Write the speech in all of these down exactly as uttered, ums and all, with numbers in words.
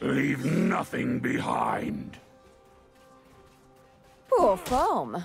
Leave nothing behind. Poor form.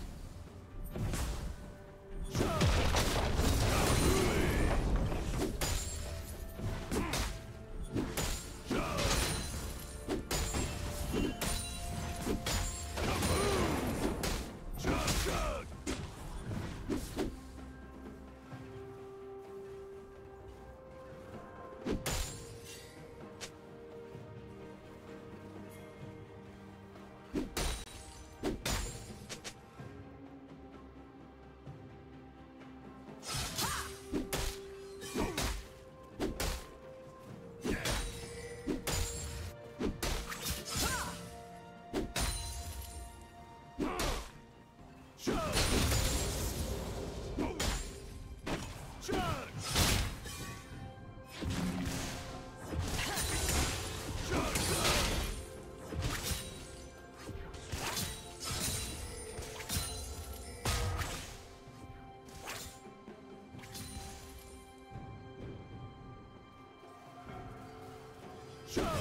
Shut down.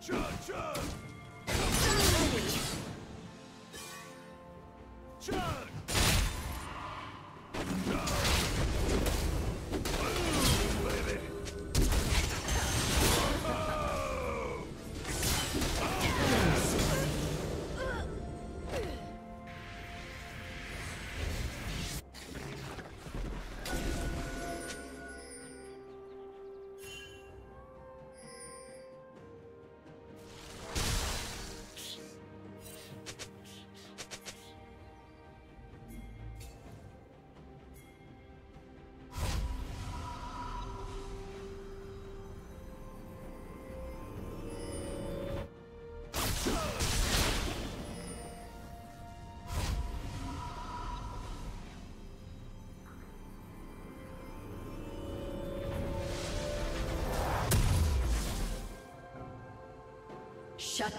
Shut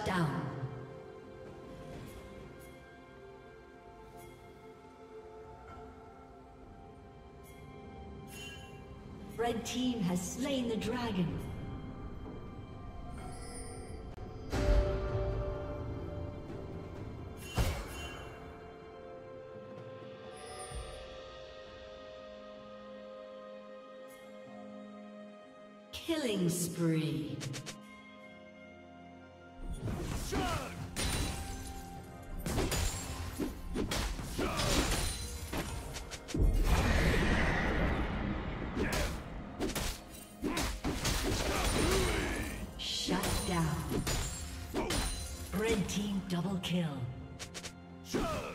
down. Red team has slain the dragon. Killing spree. Shut! Double kill. Shut up.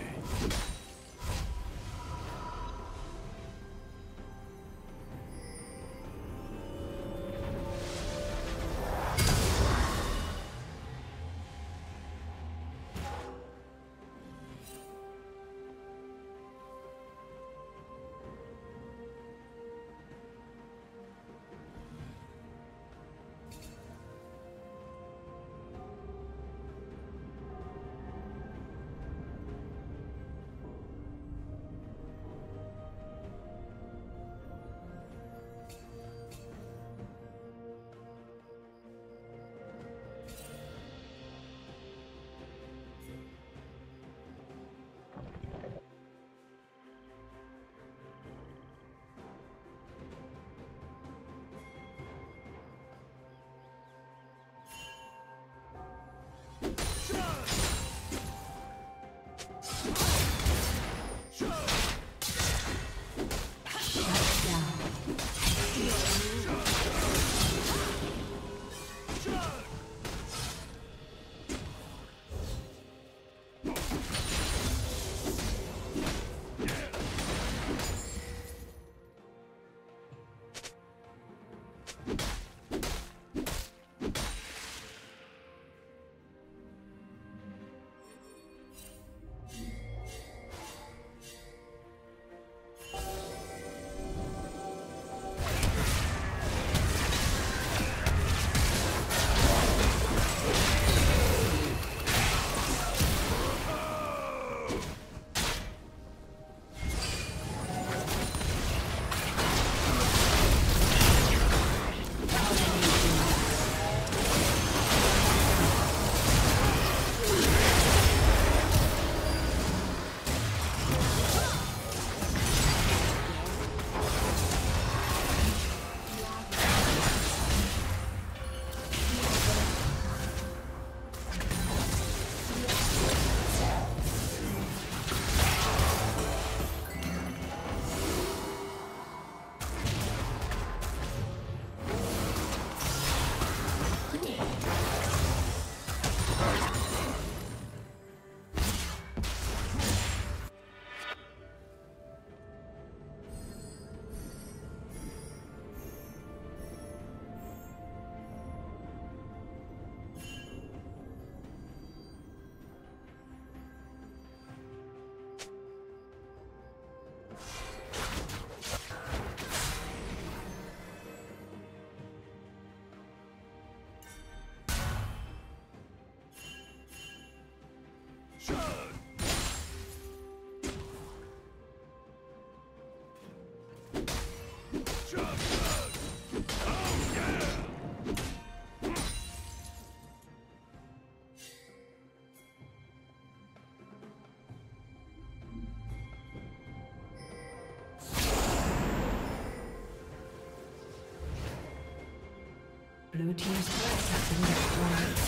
Shut! Blue team's turret has been destroyed.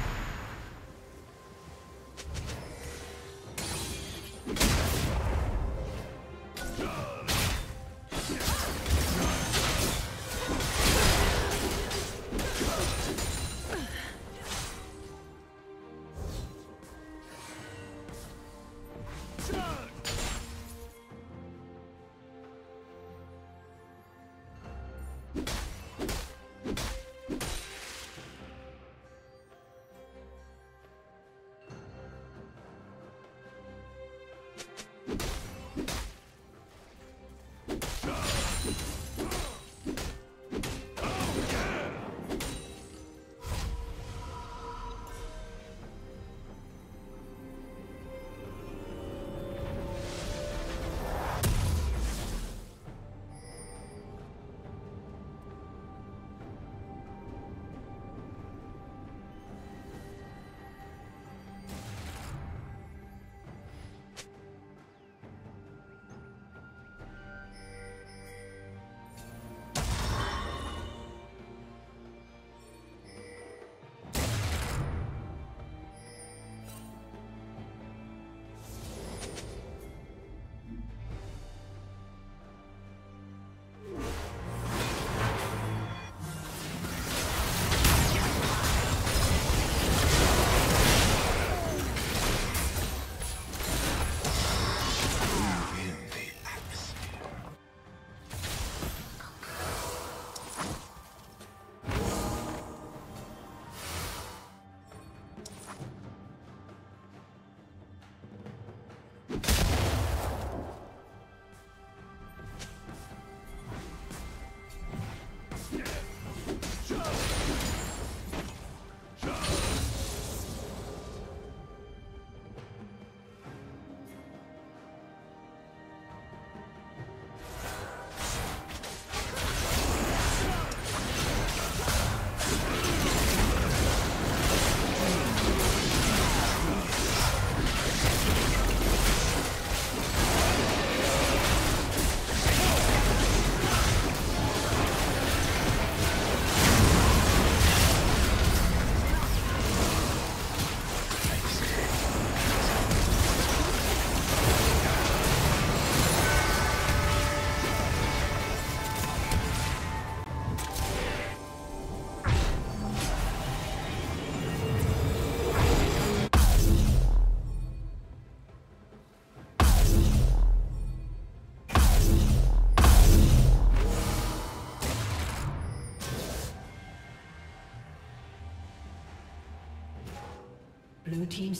Blue team's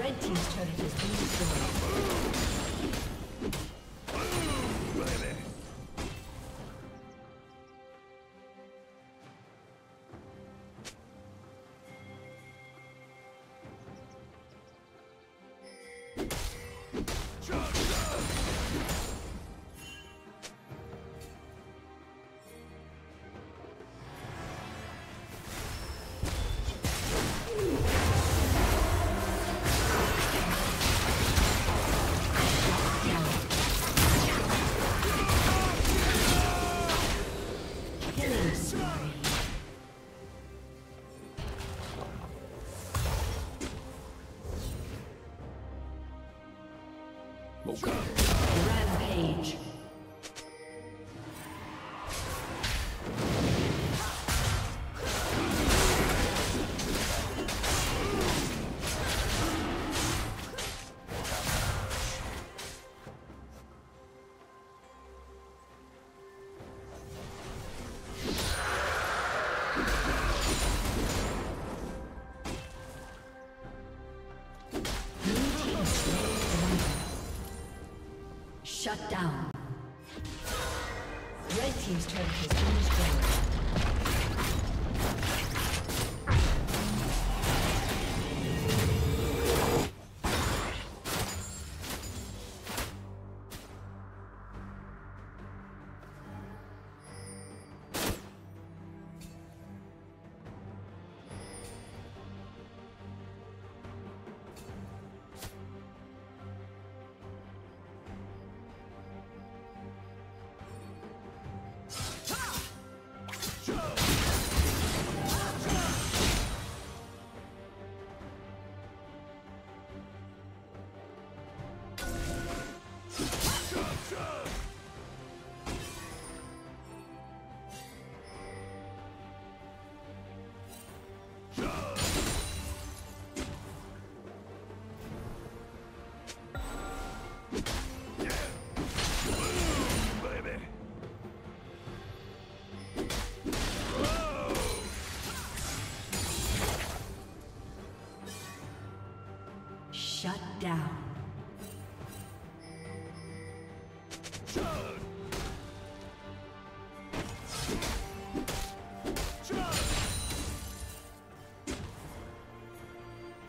Red team's turret has been destroyed. Rampage. Shut down. Red team's turret has been destroyed.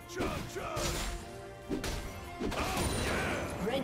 Shut down. Red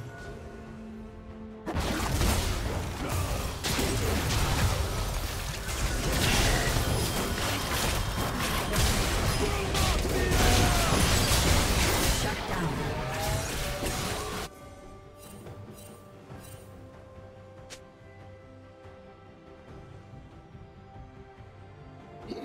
You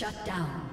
Shut down.